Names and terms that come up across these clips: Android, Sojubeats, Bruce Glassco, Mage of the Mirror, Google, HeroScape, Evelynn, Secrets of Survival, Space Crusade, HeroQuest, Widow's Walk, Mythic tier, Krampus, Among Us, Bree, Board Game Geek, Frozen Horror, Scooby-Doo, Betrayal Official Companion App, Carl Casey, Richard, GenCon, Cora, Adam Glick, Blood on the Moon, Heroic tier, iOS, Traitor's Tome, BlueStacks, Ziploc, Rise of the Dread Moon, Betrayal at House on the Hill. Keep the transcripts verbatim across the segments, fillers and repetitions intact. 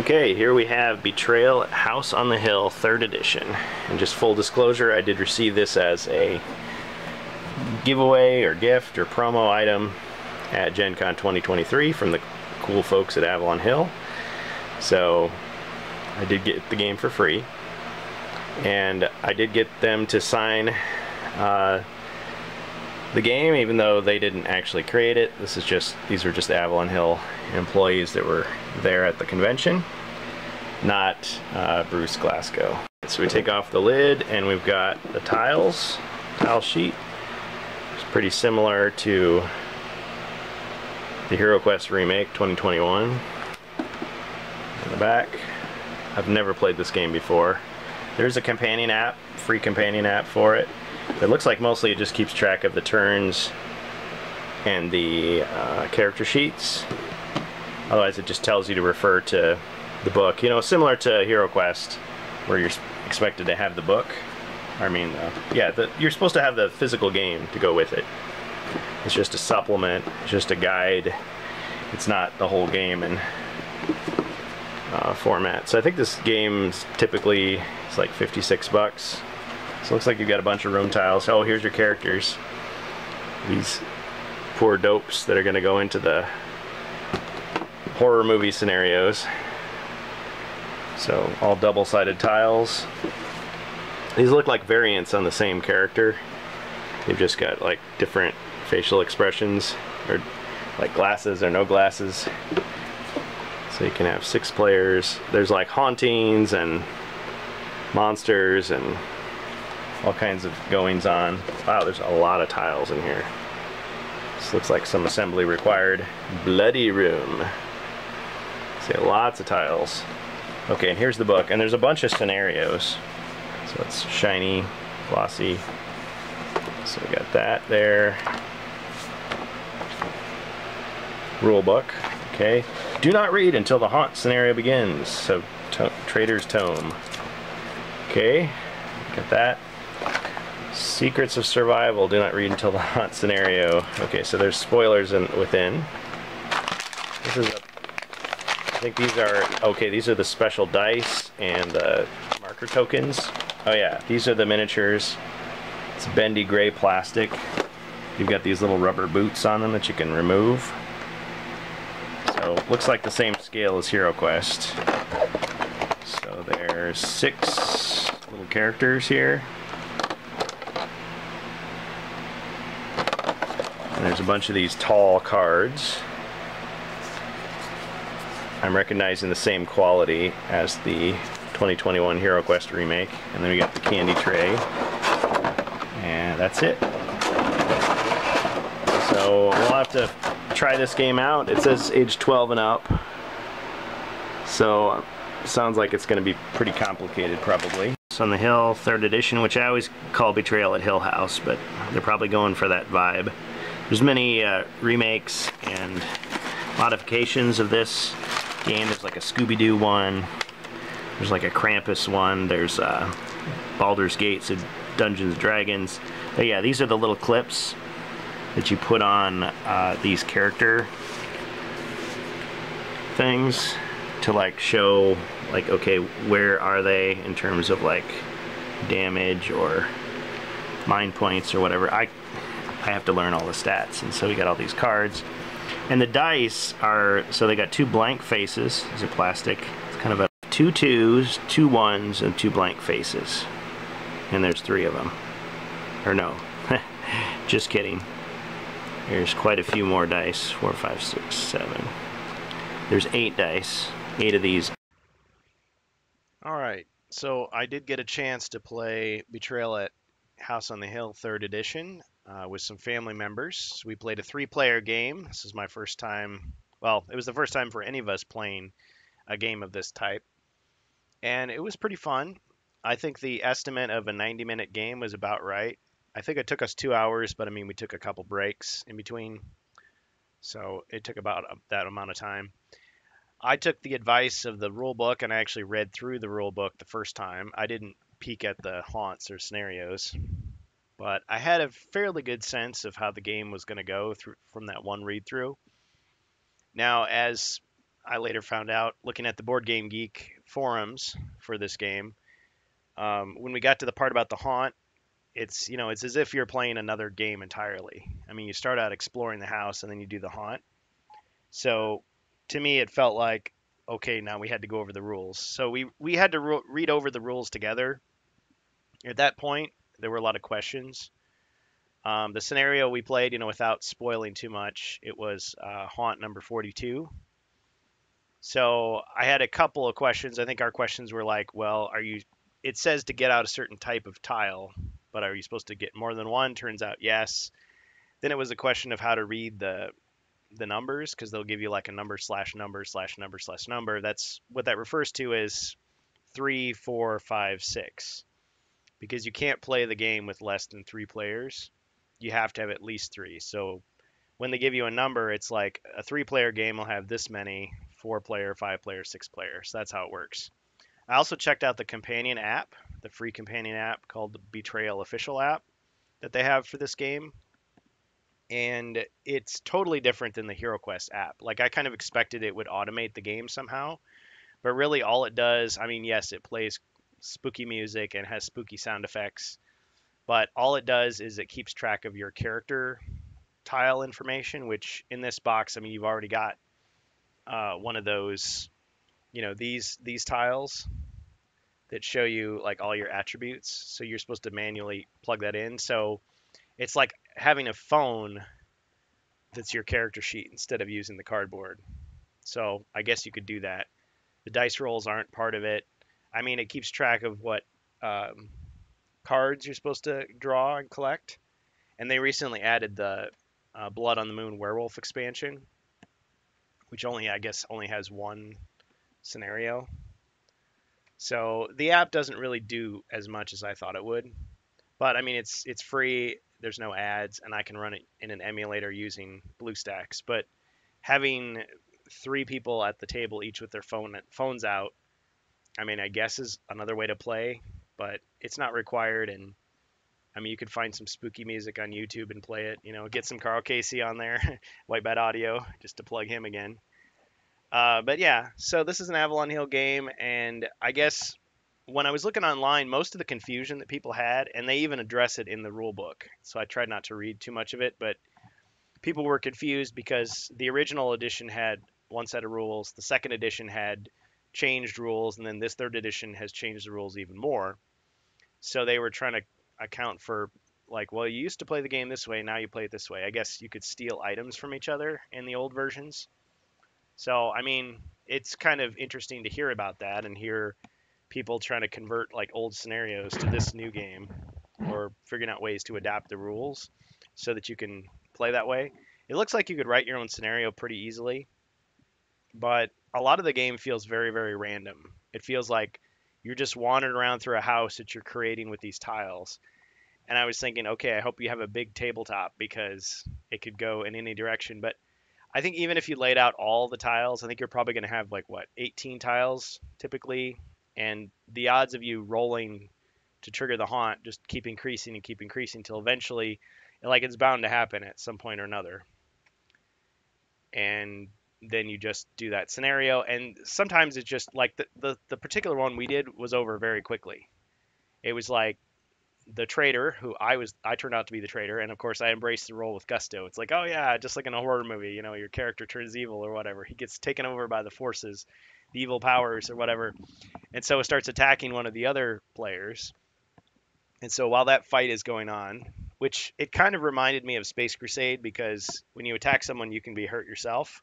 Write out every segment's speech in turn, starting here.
Okay, here we have Betrayal at House on the Hill, third edition. And just full disclosure, I did receive this as a giveaway or gift or promo item at GenCon twenty twenty-three from the cool folks at Avalon Hill. So I did get the game for free. And I did get them to sign uh, the game, even though they didn't actually create it. This is just, these were just Avalon Hill employees that were there at the convention, not uh, Bruce Glassco. So we take off the lid and we've got the tiles, tile sheet. It's pretty similar to the HeroQuest remake twenty twenty-one. In the back, I've never played this game before. There's a companion app, free companion app for it. It looks like mostly it just keeps track of the turns and the uh, character sheets. Otherwise it just tells you to refer to the book. You know, similar to HeroQuest, where you're expected to have the book. I mean, uh, yeah, the, you're supposed to have the physical game to go with it. It's just a supplement, it's just a guide. It's not the whole game in uh, format. So I think this game's typically, it's like fifty-six bucks. So it looks like you've got a bunch of room tiles. Oh, here's your characters. These poor dopes that are going to go into the horror movie scenarios. So all double-sided tiles. These look like variants on the same character. They've just got like different facial expressions, or like glasses or no glasses. So you can have six players. There's like hauntings and monsters and all kinds of goings on. Wow, there's a lot of tiles in here. This looks like some assembly required. Bloody room. See, lots of tiles. Okay, and here's the book, and there's a bunch of scenarios. So it's shiny, glossy. So we got that there. Rule book. Okay. Do not read until the haunt scenario begins. So Traitor's Tome. Okay. Got that. Secrets of Survival, do not read until the haunt scenario. Okay, so there's spoilers in, within. This is a, I think these are, okay, these are the special dice and the marker tokens. Oh yeah, these are the miniatures. It's bendy gray plastic. You've got these little rubber boots on them that you can remove. So, looks like the same scale as HeroQuest. So there's six little characters here. And there's a bunch of these tall cards. I'm recognizing the same quality as the twenty twenty-one HeroQuest remake. And then we got the candy tray. And that's it. So we'll have to try this game out. It says age twelve and up. So sounds like it's going to be pretty complicated probably. House on the Hill, third edition, which I always call Betrayal at Hill House, but they're probably going for that vibe. There's many uh, remakes and modifications of this game. There's like a Scooby-Doo one. There's like a Krampus one. There's uh, Baldur's Gate, so Dungeons and Dragons. But yeah, these are the little clips that you put on uh, these character things to like show like, okay, where are they in terms of like damage or mind points or whatever. I I have to learn all the stats, and so we got all these cards. And the dice are, so they got two blank faces. These are plastic. It's kind of a two twos, two ones, and two blank faces. And there's three of them. Or no, just kidding. There's quite a few more dice. Four, five, six, seven. There's eight dice, eight of these. All right, so I did get a chance to play Betrayal at House on the Hill, third edition. Uh, with some family members. We played a three-player game. This is my first time, well, it was the first time for any of us playing a game of this type. And it was pretty fun. I think the estimate of a ninety-minute game was about right. I think it took us two hours, but I mean, we took a couple breaks in between. So it took about that amount of time. I took the advice of the rule book, and I actually read through the rule book the first time. I didn't peek at the haunts or scenarios. But I had a fairly good sense of how the game was going to go through, from that one read-through. Now, as I later found out looking at the Board Game Geek forums for this game. Um, when we got to the part about the haunt, it's, you know, it's as if you're playing another game entirely. I mean, you start out exploring the house and then you do the haunt. So to me, it felt like, okay, now we had to go over the rules. So we, we had to re- read over the rules together. At that point, there were a lot of questions. Um, the scenario we played, you know, without spoiling too much, it was uh, haunt number forty-two. So I had a couple of questions. I think our questions were like, well, are you, it says to get out a certain type of tile, but are you supposed to get more than one? Turns out, yes. Then it was a question of how to read the the numbers, because they'll give you like a number slash number slash number slash number. That's what that refers to as three, four, five, six, because you can't play the game with less than three players. You have to have at least three. So when they give you a number, it's like a three-player game will have this many, four-player, five-player, six-player. So that's how it works. I also checked out the companion app, the free companion app called the Betrayal Official app that they have for this game. And it's totally different than the HeroQuest app. Like, I kind of expected it would automate the game somehow, but really all it does, I mean, yes, it plays spooky music and has spooky sound effects, but all it does is it keeps track of your character tile information, which in this box, I mean, you've already got uh, one of those, you know, these these tiles that show you like all your attributes. So you're supposed to manually plug that in. So it's like having a phone that's your character sheet instead of using the cardboard. So I guess you could do that. The dice rolls aren't part of it. I mean, it keeps track of what um, cards you're supposed to draw and collect. And they recently added the uh, Blood on the Moon werewolf expansion, which only, I guess, only has one scenario. So the app doesn't really do as much as I thought it would, but I mean, it's it's free, there's no ads, and I can run it in an emulator using BlueStacks. But having three people at the table, each with their phone phones out, I mean, I guess is another way to play, but it's not required. And I mean, you could find some spooky music on YouTube and play it, you know, get some Carl Casey on there, White Bat Audio, just to plug him again. Uh, but yeah, so this is an Avalon Hill game, and I guess when I was looking online, most of the confusion that people had, and they even address it in the rule book, so I tried not to read too much of it, but people were confused because the original edition had one set of rules, the second edition had changed rules, and then this third edition has changed the rules even more. So they were trying to account for, like, well, you used to play the game this way, now you play it this way. I guess you could steal items from each other in the old versions. So, I mean, it's kind of interesting to hear about that and hear people trying to convert, like, old scenarios to this new game, or figuring out ways to adapt the rules so that you can play that way. It looks like you could write your own scenario pretty easily, but a lot of the game feels very, very random. It feels like you're just wandering around through a house that you're creating with these tiles. And I was thinking, okay, I hope you have a big tabletop because it could go in any direction, but I think even if you laid out all the tiles, I think you're probably going to have like, what, eighteen tiles typically. And the odds of you rolling to trigger the haunt just keep increasing and keep increasing until eventually, like, it's bound to happen at some point or another. And then you just do that scenario. And sometimes it's just like the, the, the particular one we did was over very quickly. It was like the traitor, who I was, I turned out to be the traitor, and of course I embraced the role with gusto. It's like, oh yeah, just like in a horror movie, you know, your character turns evil or whatever. He gets taken over by the forces, the evil powers or whatever. And so it starts attacking one of the other players. And so while that fight is going on, which it kind of reminded me of Space Crusade, because when you attack someone, you can be hurt yourself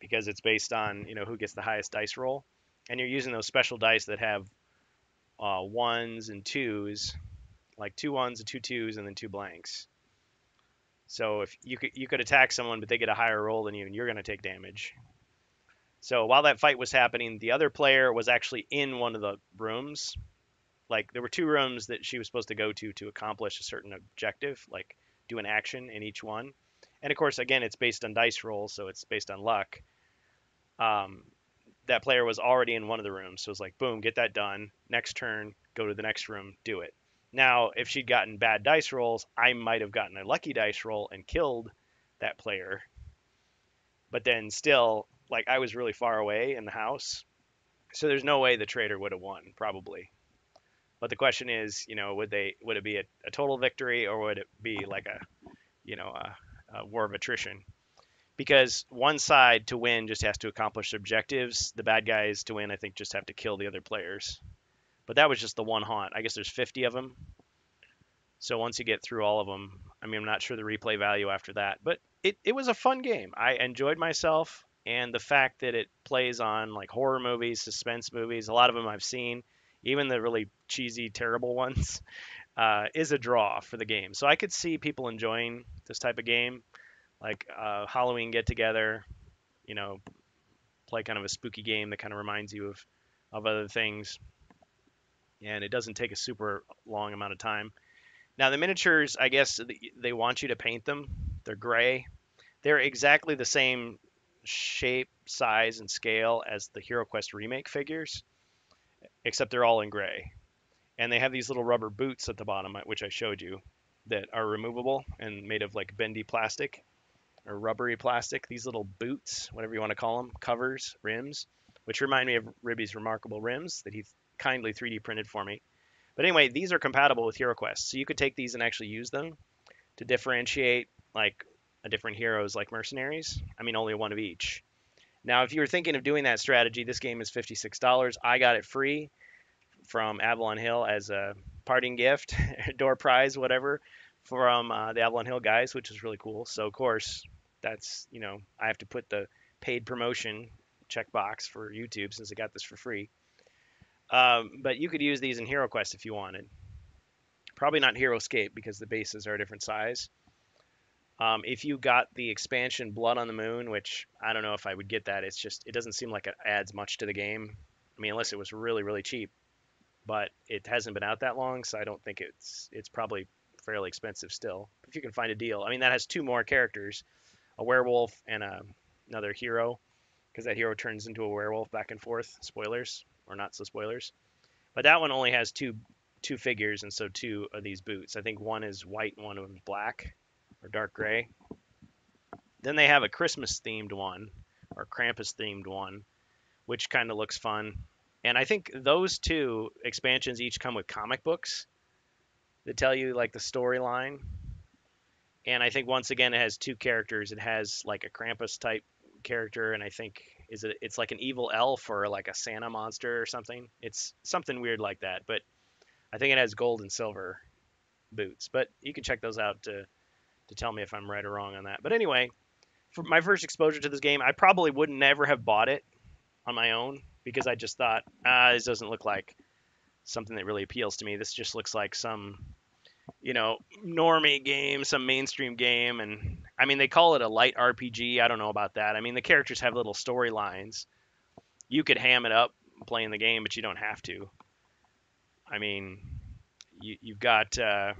because it's based on, you know, who gets the highest dice roll. And you're using those special dice that have Uh, ones and twos, like two ones and two twos, and then two blanks. So if you could, you could attack someone, but they get a higher roll than you, and you're going to take damage. So while that fight was happening, the other player was actually in one of the rooms. Like, there were two rooms that she was supposed to go to to accomplish a certain objective, like do an action in each one. And of course, again, it's based on dice rolls, so it's based on luck. Um, that player was already in one of the rooms. So it was like, boom, get that done. Next turn, go to the next room, do it. Now, if she'd gotten bad dice rolls, I might have gotten a lucky dice roll and killed that player. But then still, like I was really far away in the house. So there's no way the traitor would have won, probably. But the question is, you know, would they would it be a, a total victory, or would it be like a, you know, a, a war of attrition? Because one side to win just has to accomplish objectives. The bad guys to win, I think, just have to kill the other players. But that was just the one haunt. I guess there's fifty of them. So once you get through all of them, I mean, I'm not sure the replay value after that. But it, it was a fun game. I enjoyed myself. And the fact that it plays on like horror movies, suspense movies, a lot of them I've seen, even the really cheesy, terrible ones, uh, is a draw for the game. So I could see people enjoying this type of game, like uh, Halloween get-together, you know, play kind of a spooky game that kind of reminds you of, of other things. And it doesn't take a super long amount of time. Now, the miniatures, I guess they want you to paint them. They're gray. They're exactly the same shape, size, and scale as the HeroQuest remake figures, except they're all in gray. And they have these little rubber boots at the bottom, which I showed you, that are removable and made of like bendy plastic or rubbery plastic. These little boots, whatever you want to call them, covers, rims, which remind me of Ribby's Remarkable Rims that he kindly three D printed for me. But anyway, these are compatible with HeroQuest, so you could take these and actually use them to differentiate like a different heroes like mercenaries. I mean, only one of each. Now, if you were thinking of doing that strategy, this game is fifty-six dollars. I got it free from Avalon Hill as a parting gift, door prize, whatever, from uh, the Avalon Hill guys, which is really cool. So, of course, that's, you know, I have to put the paid promotion checkbox for YouTube since I got this for free. Um, but you could use these in HeroQuest if you wanted. Probably not HeroScape because the bases are a different size. Um, if you got the expansion Blood on the Moon, which I don't know if I would get that. It's just, it doesn't seem like it adds much to the game. I mean, unless it was really, really cheap. But it hasn't been out that long, so I don't think it's it's probably fairly expensive still. If you can find a deal. I mean, that has two more characters, a werewolf and a, another hero, because that hero turns into a werewolf back and forth. Spoilers. Or not so spoilers. But that one only has two two figures, and so two of these boots. I think one is white and one of them is black or dark gray. Then they have a Christmas-themed one or Krampus-themed one, which kind of looks fun. And I think those two expansions each come with comic books that tell you, like, the storyline. And I think, once again, it has two characters. It has, like, a Krampus-type character, and I think... Is it? It's like an evil elf or like a Santa monster or something. It's something weird like that. But I think it has gold and silver boots. But you can check those out to to tell me if I'm right or wrong on that. But anyway, for my first exposure to this game, I probably would never have bought it on my own because I just thought, ah, this doesn't look like something that really appeals to me. This just looks like some, you know, normie game, some mainstream game, and. I mean, they call it a light R P G. I don't know about that. I mean, the characters have little storylines. You could ham it up playing the game, but you don't have to. I mean, you, you've got uh,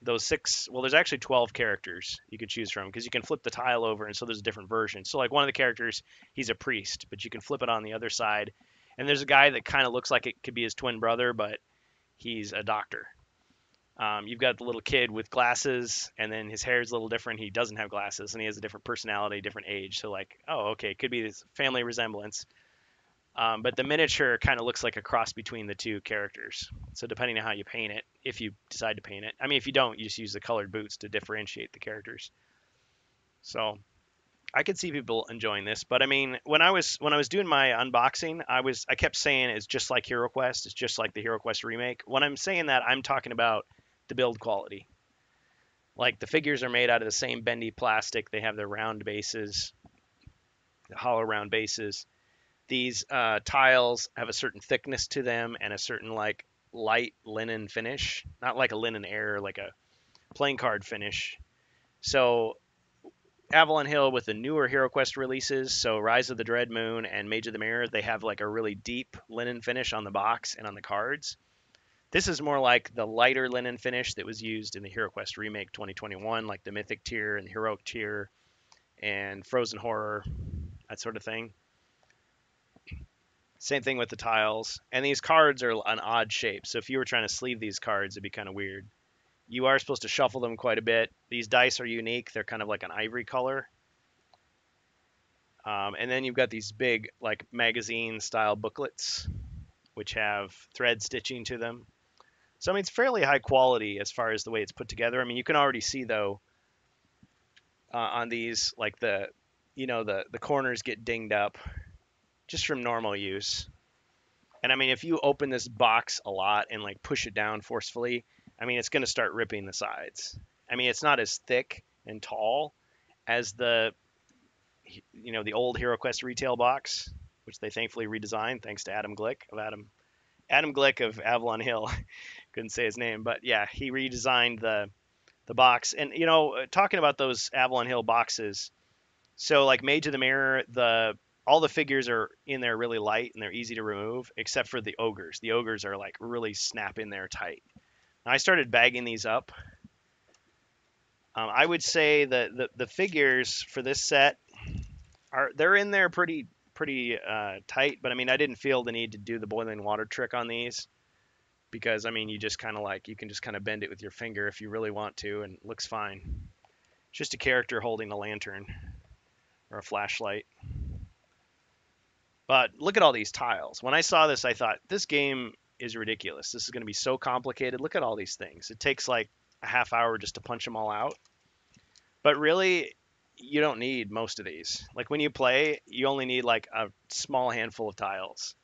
those six... Well, there's actually twelve characters you could choose from because you can flip the tile over, and so there's a different version. So, like, one of the characters, he's a priest, but you can flip it on the other side. And there's a guy that kind of looks like it could be his twin brother, but he's a doctor. Um, you've got the little kid with glasses, and then his hair is a little different. He doesn't have glasses, and he has a different personality, different age. So, like, oh, okay, it could be this family resemblance. Um, but the miniature kind of looks like a cross between the two characters. So, depending on how you paint it, if you decide to paint it. I mean, if you don't, you just use the colored boots to differentiate the characters. So, I could see people enjoying this. But, I mean, when I was when I was doing my unboxing, I was I kept saying it's just like HeroQuest. It's just like the HeroQuest remake. When I'm saying that, I'm talking about the build quality. Like, the figures are made out of the same bendy plastic. They have their round bases, the hollow round bases. These uh, tiles have a certain thickness to them and a certain, like, light linen finish. Not like a linen air, like a playing card finish. So, Avalon Hill with the newer HeroQuest releases, so Rise of the Dread Moon and Mage of the Mirror, they have, like, a really deep linen finish on the box and on the cards. This is more like the lighter linen finish that was used in the HeroQuest Remake twenty twenty-one, like the Mythic tier and the Heroic tier and Frozen Horror, that sort of thing. Same thing with the tiles. And these cards are an odd shape, so if you were trying to sleeve these cards, it'd be kind of weird. You are supposed to shuffle them quite a bit. These dice are unique. They're kind of like an ivory color. Um, and then you've got these big, like, magazine-style booklets, which have thread stitching to them. So, I mean, it's fairly high quality as far as the way it's put together. I mean, you can already see, though, uh, on these, like, the, you know, the, the corners get dinged up just from normal use. And, I mean, if you open this box a lot and, like, push it down forcefully, I mean, it's going to start ripping the sides. I mean, it's not as thick and tall as the, you know, the old HeroQuest retail box, which they thankfully redesigned thanks to Adam Glick of Adam Adam Glick of Avalon Hill. Couldn't say his name, but yeah, he redesigned the the box. And you know, talking about those Avalon Hill boxes, so like Mage of the Mirror, the all the figures are in there really light and they're easy to remove, except for the ogres. The ogres are like really snap in there tight. And I started bagging these up. Um, I would say that the, the figures for this set are they're in there pretty pretty uh, tight, but I mean I didn't feel the need to do the boiling water trick on these because I mean you just kind of like you can just kind of bend it with your finger if you really want to, and it looks fine. It's just a character holding a lantern or a flashlight. But look at all these tiles. When I saw this, I thought this game is ridiculous. This is going to be so complicated. Look at all these things. It takes like a half hour just to punch them all out. But really, you don't need most of these. Like when you play, you only need like a small handful of tiles.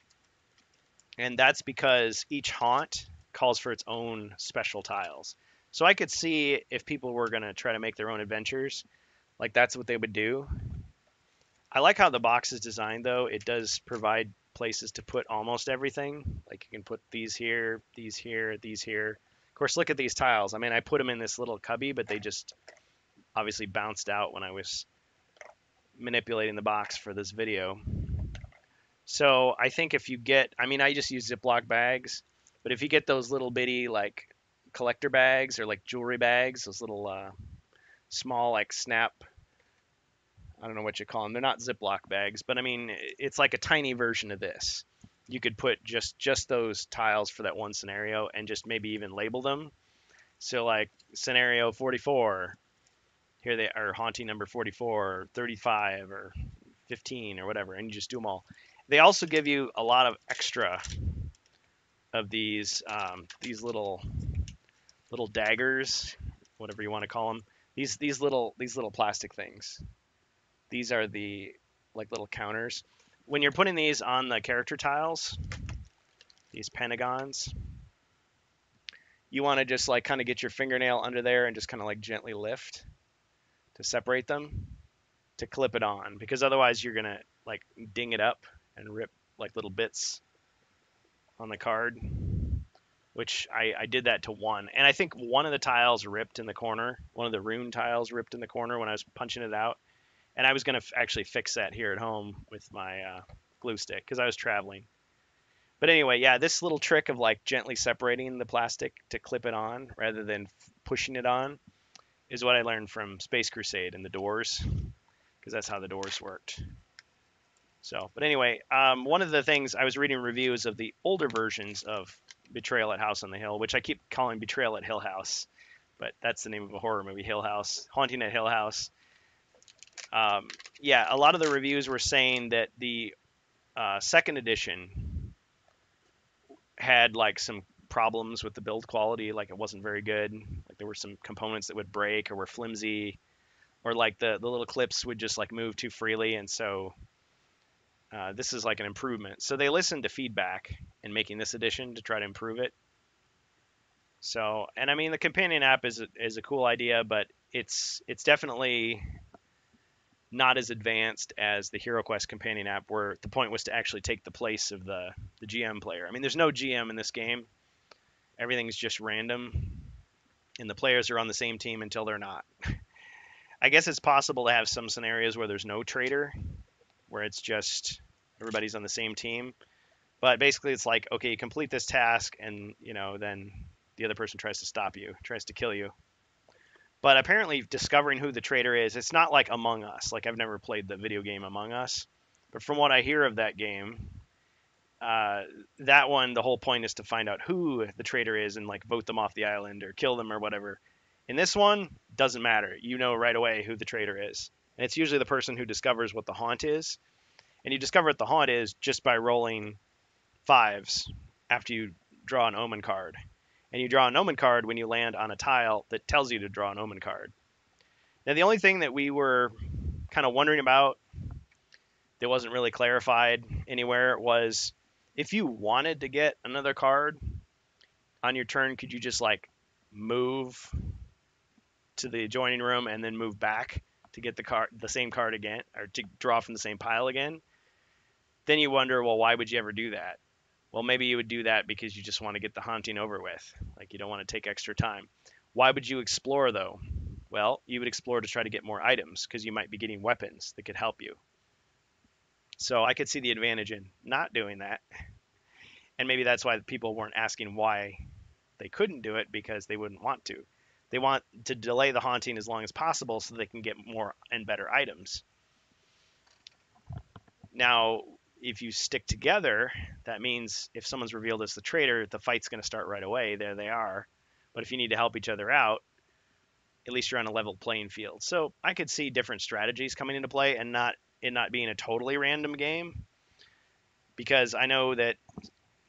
And that's because each haunt calls for its own special tiles. So I could see if people were going to try to make their own adventures, like that's what they would do. I like how the box is designed though. It does provide places to put almost everything. Like you can put these here, these here, these here. Of course, look at these tiles. I mean, I put them in this little cubby, but they just obviously bounced out when I was manipulating the box for this video. So I think if you get, I mean, I just use Ziploc bags, but if you get those little bitty like collector bags or like jewelry bags, those little uh, small like snap, I don't know what you call them. They're not Ziploc bags, but I mean, it's like a tiny version of this. You could put just just those tiles for that one scenario and just maybe even label them. So like scenario forty-four, here they are, haunting number forty-four or thirty-five or fifteen or whatever, and you just do them all. They also give you a lot of extra of these um, these little little daggers, whatever you want to call them. These these little these little plastic things. These are the like little counters. When you're putting these on the character tiles, these pentagons, you want to just like kind of get your fingernail under there and just kind of like gently lift to separate them, to clip it on, because otherwise you're going to like ding it up and rip like little bits on the card, which I, I did that to one. And I think one of the tiles ripped in the corner, one of the rune tiles ripped in the corner when I was punching it out. And I was going to actually fix that here at home with my uh, glue stick because I was traveling. But anyway, yeah, this little trick of like gently separating the plastic to clip it on rather than pushing it on is what I learned from Space Crusade and the doors, because that's how the doors worked. So, but anyway, um, one of the things I was reading reviews of the older versions of Betrayal at House on the Hill, which I keep calling Betrayal at Hill House, but that's the name of a horror movie, Hill House, Haunting at Hill House. Um, yeah, a lot of the reviews were saying that the uh, second edition had like some problems with the build quality, like it wasn't very good. Like there were some components that would break or were flimsy, or like the, the little clips would just like move too freely. And so uh, this is like an improvement. So they listened to feedback in making this edition to try to improve it. So, and I mean, the companion app is, is a cool idea, but it's, it's definitely not as advanced as the HeroQuest companion app, where the point was to actually take the place of the, the G M player. I mean, there's no G M in this game. Everything's just random, and the players are on the same team until they're not. I guess it's possible to have some scenarios where there's no traitor, where it's just everybody's on the same team. But basically it's like, okay, you complete this task, and you know, then the other person tries to stop you, tries to kill you. But apparently discovering who the traitor is, it's not like Among Us. Like, I've never played the video game Among Us. But from what I hear of that game, uh, that one, the whole point is to find out who the traitor is and, like, vote them off the island or kill them or whatever. In this one, doesn't matter. You know right away who the traitor is. And it's usually the person who discovers what the haunt is. And you discover what the haunt is just by rolling fives after you draw an omen card. And you draw an omen card when you land on a tile that tells you to draw an omen card. Now, the only thing that we were kind of wondering about that wasn't really clarified anywhere was, if you wanted to get another card on your turn, could you just like move to the adjoining room and then move back to get the card, the same card again, or to draw from the same pile again? Then you wonder, well, why would you ever do that? Well, maybe you would do that because you just want to get the haunting over with. Like, you don't want to take extra time. Why would you explore, though? Well, you would explore to try to get more items because you might be getting weapons that could help you. So I could see the advantage in not doing that. And maybe that's why people weren't asking why they couldn't do it, because they wouldn't want to. They want to delay the haunting as long as possible so they can get more and better items. Now, if you stick together, that means if someone's revealed as the traitor, the fight's going to start right away. There they are. But if you need to help each other out, at least you're on a level playing field. So I could see different strategies coming into play and not it not being a totally random game, because I know that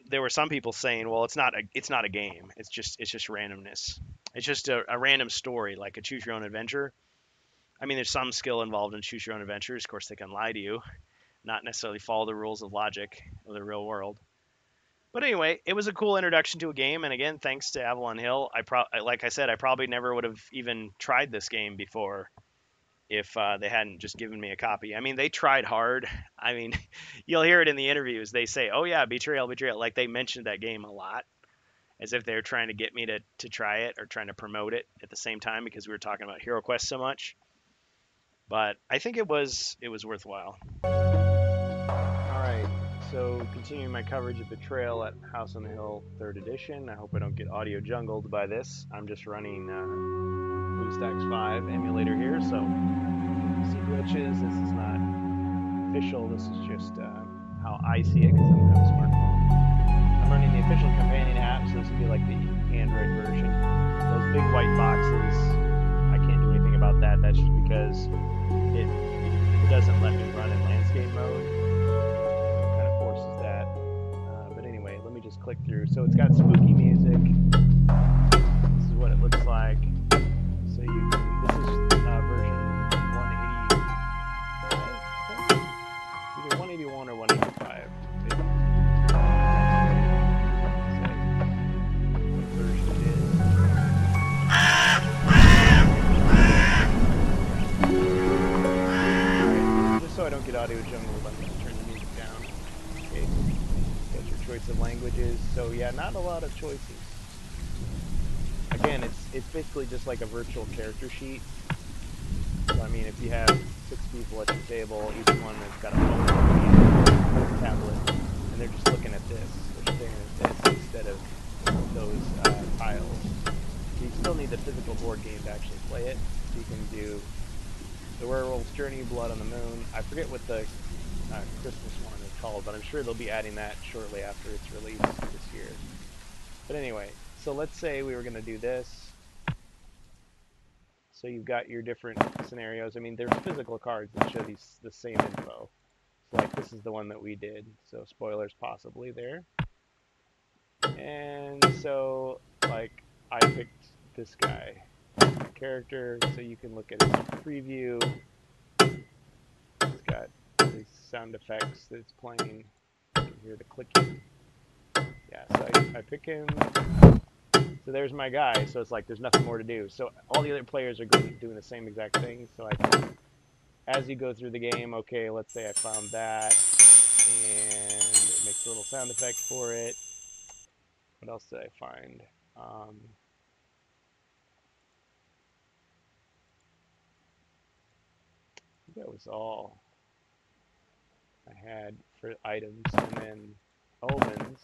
there were some people saying, well, it's not a it's not a game. It's just it's just randomness. It's just a, a random story, like a choose your own adventure. I mean, there's some skill involved in choose your own adventures. Of course, they can lie to you, not necessarily follow the rules of logic of the real world. But anyway, it was a cool introduction to a game. And again, thanks to Avalon Hill, I pro like I said, I probably never would have even tried this game before if uh, they hadn't just given me a copy. I mean, they tried hard. I mean, you'll hear it in the interviews. They say, oh, yeah, Betrayal, Betrayal. Like, they mentioned that game a lot, as if they're trying to get me to, to try it or trying to promote it at the same time, because we were talking about HeroQuest so much. But I think it was it was worthwhile. All right, so continuing my coverage of Betrayal at House on the Hill third edition. I hope I don't get audio jungled by this. I'm just running uh, BlueStacks five emulator here, so see glitches. This is not official. This is just uh, how I see it, because I don't have a smartphone. I'm running the official companion app, so this would be like the Android version. Those big white boxes, I can't do anything about that. That's just because it doesn't let me run in landscape mode. It kind of forces that. Uh, but anyway, let me just click through. So it's got spooky music. This is what it looks like. So you, this is uh, version one eighty-five. Either one eighty-one or one eighty-five. So I don't get audio jungle, let me turn the music down. Okay, that's your choice of languages. So yeah, not a lot of choices. Again, it's it's basically just like a virtual character sheet. So, I mean, if you have six people at your table, each one has got a phone, a tablet, and they're just looking at this, they're staring at this instead of those uh, tiles. You still need the physical board game to actually play it. You can do The Werewolf's Journey, Blood on the Moon. I forget what the uh, Christmas one is called, but I'm sure they'll be adding that shortly after its release this year. But anyway, so let's say we were going to do this. So you've got your different scenarios. I mean, there's physical cards that show these the same info. So, like, this is the one that we did. So spoilers possibly there. And so, like, I picked this guy. Character, so you can look at his preview. It's got the sound effects that it's playing. You can hear the clicking. Yeah, so I, I pick him. So there's my guy. So it's like there's nothing more to do. So all the other players are doing the same exact thing. So I can, as you go through the game, okay, let's say I found that, and it makes a little sound effect for it. What else did I find? Um, That was all I had for items, and then omens.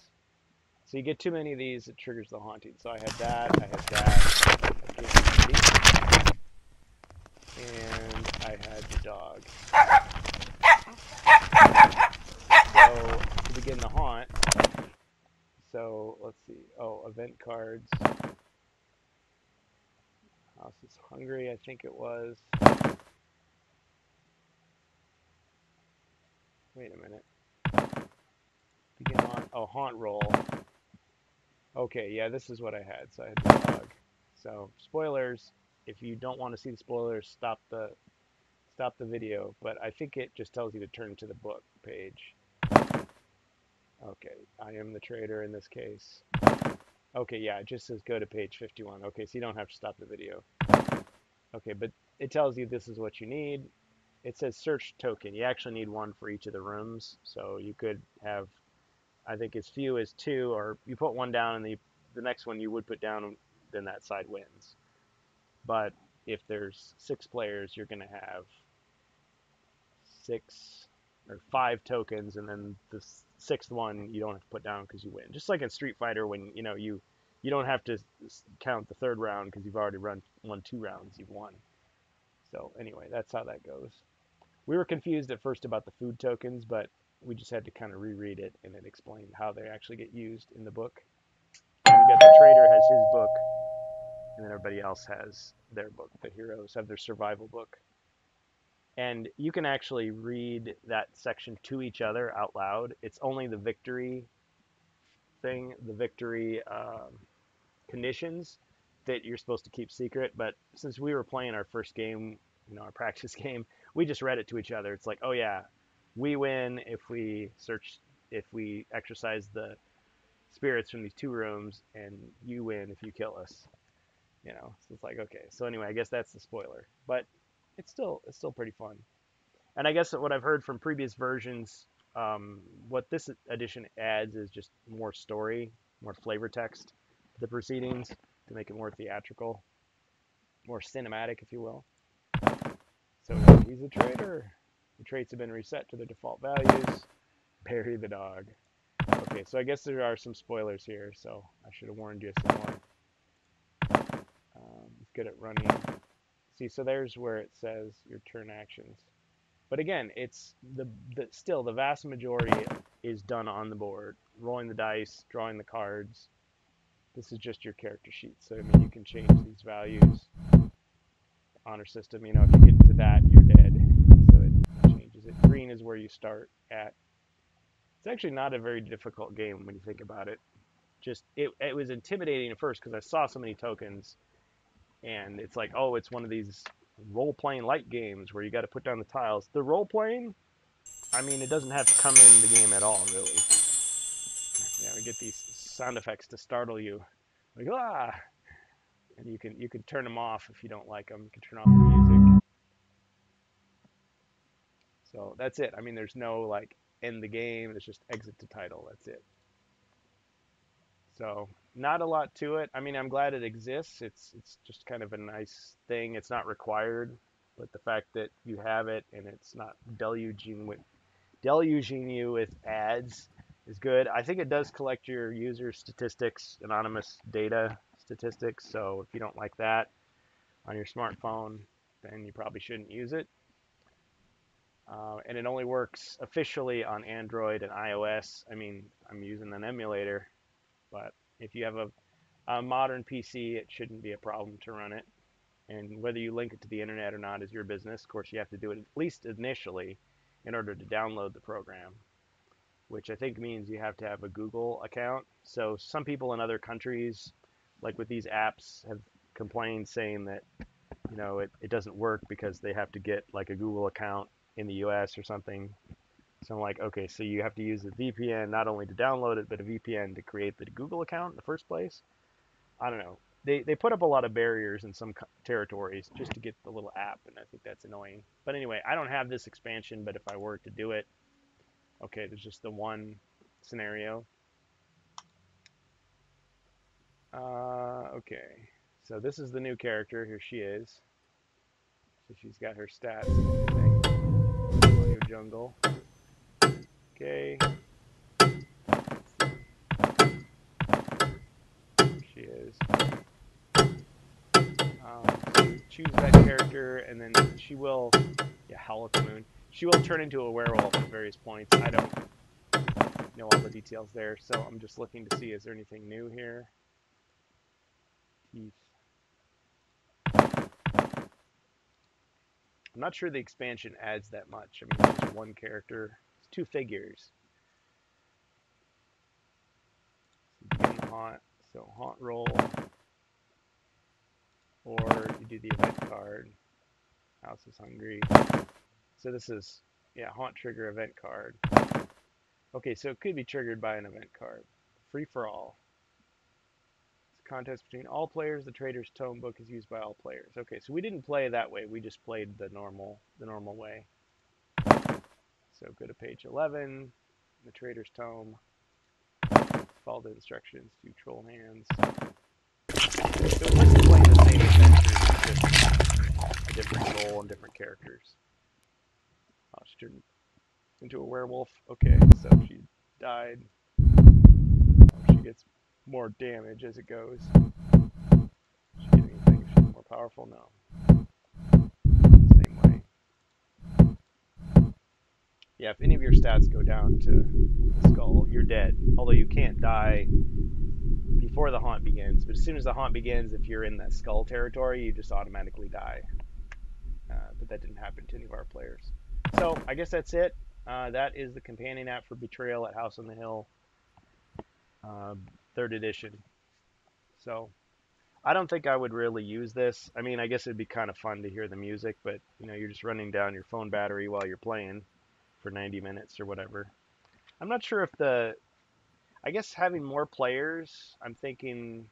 So you get too many of these, it triggers the haunting. So I had that, I had that, I had and I had the dog. So to begin the haunt, so let's see, oh, event cards. House is hungry, I think it was. Wait a minute. Begin haunt. Oh, haunt roll. Okay, yeah, this is what I had. So I had this bug. So spoilers. If you don't want to see the spoilers, stop the stop the video. But I think it just tells you to turn to the book page. Okay, I am the traitor in this case. Okay, yeah, it just says go to page fifty-one. Okay, so you don't have to stop the video. Okay, but it tells you this is what you need. It says search token. You actually need one for each of the rooms. So you could have, I think, as few as two, or you put one down and the, the next one you would put down, then that side wins. But if there's six players, you're going to have six or five tokens, and then the sixth one you don't have to put down because you win. Just like in Street Fighter, when you know you you don't have to count the third round because you've already run won two rounds, you've won. So anyway, that's how that goes. We were confused at first about the food tokens, but we just had to kind of reread it, and it explained how they actually get used in the book. And you got the traitor has his book, and then everybody else has their book. The heroes have their survival book. And you can actually read that section to each other out loud. It's only the victory thing, the victory um, conditions that you're supposed to keep secret. But since we were playing our first game, you know, our practice game, we just read it to each other. It's like, oh yeah, we win if we search, if we exercise the spirits from these two rooms, and you win if you kill us. You know, so it's like, okay. So anyway, I guess that's the spoiler. But it's still it's still pretty fun. And I guess what I've heard from previous versions, um, what this edition adds is just more story, more flavor text to the proceedings to make it more theatrical, more cinematic, if you will. So he's a traitor. The traits have been reset to their default values. Parry the dog. Okay, so I guess there are some spoilers here, so I should have warned you some more. Um, good at running. See, so there's where it says your turn actions. But again, it's the, the still the vast majority is done on the board. Rolling the dice, drawing the cards. This is just your character sheet. So I mean, you can change these values. Honor system, you know, if you get to that, you're dead. So it changes it. Green is where you start at. It's actually not a very difficult game when you think about it. Just it it was intimidating at first because I saw so many tokens. And it's like, oh, it's one of these role-playing light games where you got to put down the tiles. The role-playing, I mean, it doesn't have to come in the game at all, really. Yeah, we get these sound effects to startle you, like ah, and you can you can turn them off if you don't like them. You can turn off the music. So that's it. I mean, there's no like end the game. It's just exit to title. That's it. So. Not a lot to it. I mean, I'm glad it exists. It's it's just kind of a nice thing. It's not required, but the fact that you have it and it's not deluging with deluging you with ads is good. I think it does collect your user statistics, anonymous data statistics. So if you don't like that on your smartphone, then you probably shouldn't use it. Uh, and it only works officially on Android and iOS. I mean, I'm using an emulator, but if you have a, a modern P C, it shouldn't be a problem to run it. And whether you link it to the internet or not is your business. Of course, you have to do it at least initially in order to download the program, which I think means you have to have a Google account. So some people in other countries, like with these apps, have complained saying that, you know, it, it doesn't work because they have to get like a Google account in the U S or something. So I'm like, okay, so you have to use a V P N not only to download it, but a V P N to create the Google account in the first place. I don't know. They they put up a lot of barriers in some territories just to get the little app, and I think that's annoying. But anyway, I don't have this expansion, but if I were to do it, okay, there's just the one scenario. Uh, okay, so this is the new character. Here she is. So she's got her stats and everything. Audio jungle. Okay. There she is. Um, so you choose that character, and then she will, yeah, howl at the moon. She will turn into a werewolf at various points. I don't know all the details there, so I'm just looking to see, is there anything new here? Teeth. I'm not sure the expansion adds that much. I mean, just one character. two figures. Haunt, so haunt roll, or you do the event card. House is hungry. So this is, yeah, haunt trigger event card. Okay, so it could be triggered by an event card. Free for all. It's a contest between all players. The Traitor's Tome book is used by all players. Okay, so we didn't play that way. We just played the normal, the normal way. So go to page eleven, the Traitor's Tome. Follow the instructions. Do troll hands. So it must play the same adventure, just a different role and different characters. Oh, she turned into a werewolf. Okay, so she died. She gets more damage as it goes. She get anything? She's more powerful? No. Same way. Yeah, if any of your stats go down to the skull, you're dead. Although you can't die before the haunt begins, but as soon as the haunt begins, if you're in that skull territory, you just automatically die. Uh, but that didn't happen to any of our players. So I guess that's it. Uh, that is the companion app for Betrayal at House on the Hill, uh, third edition. So I don't think I would really use this. I mean, I guess it'd be kind of fun to hear the music, but you know, you're just running down your phone battery while you're playing for ninety minutes or whatever. I'm not sure if the, I guess having more players, I'm thinking,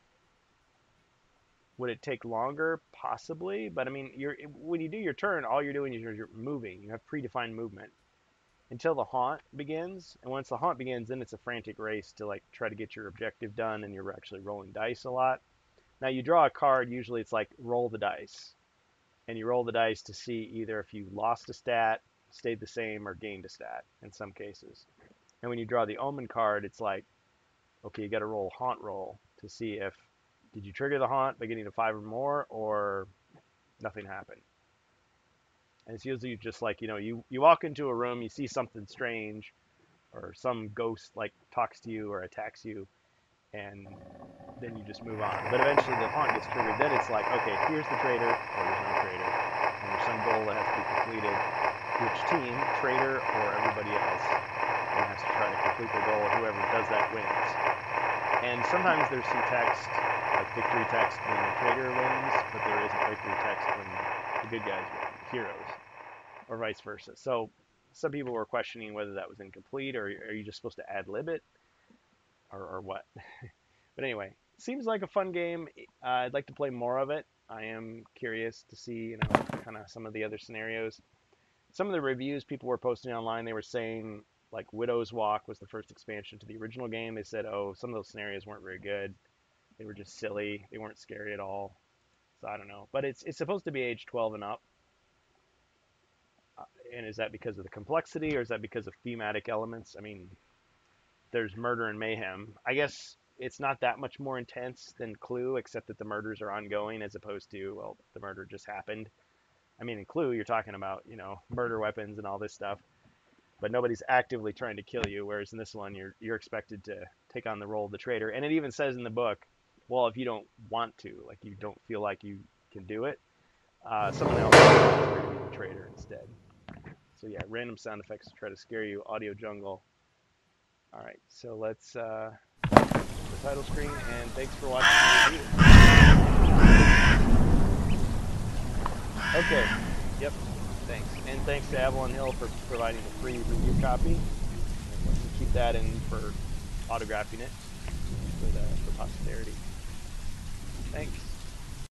would it take longer? Possibly, but I mean, you're, when you do your turn, all you're doing is you're, you're moving. You have predefined movement until the haunt begins, and once the haunt begins, then it's a frantic race to like try to get your objective done, and you're actually rolling dice a lot. Now you draw a card, usually it's like roll the dice, and you roll the dice to see either if you lost a stat, stayed the same, or gained a stat in some cases. And when you draw the Omen card, it's like, okay, you got to roll haunt roll to see if did you trigger the haunt by getting a five or more, or nothing happened? And it's usually just like, you know, you, you walk into a room, you see something strange, or some ghost, like, talks to you or attacks you, and then you just move on. But eventually the haunt gets triggered. Then it's like, okay, here's the traitor, or there's no traitor, and there's some goal that has to be completed. Which team, traitor or everybody else, and has to try to complete their goal, and whoever does that wins. And sometimes there's some text, like victory text when the traitor wins, but there isn't victory text when the good guys win, the heroes, or vice versa. So some people were questioning whether that was incomplete, or are you just supposed to ad-lib it, or, or what? But anyway, seems like a fun game. Uh, I'd like to play more of it. I am curious to see, you know, kind of some of the other scenarios. Some of the reviews people were posting online, they were saying, like, Widow's Walk was the first expansion to the original game. They said, oh, some of those scenarios weren't very good. They were just silly. They weren't scary at all. So I don't know. But it's it's supposed to be age twelve and up. Uh, and is that because of the complexity, or is that because of thematic elements? I mean, there's murder and mayhem. I guess it's not that much more intense than Clue, except that the murders are ongoing as opposed to, well, the murder just happened. I mean, in Clue, you're talking about, you know, murder weapons and all this stuff. But nobody's actively trying to kill you, whereas in this one, you're you're expected to take on the role of the traitor. And it even says in the book, well, if you don't want to, like you don't feel like you can do it, uh, someone else is going to be the traitor instead. So yeah, random sound effects to try to scare you, audio jungle. All right, so let's uh, the title screen, and thanks for watching the review. Okay, yep. Thanks. And thanks to Avalon Hill for providing the free review copy. We'll keep that in for autographing it for, the, for posterity. Thanks.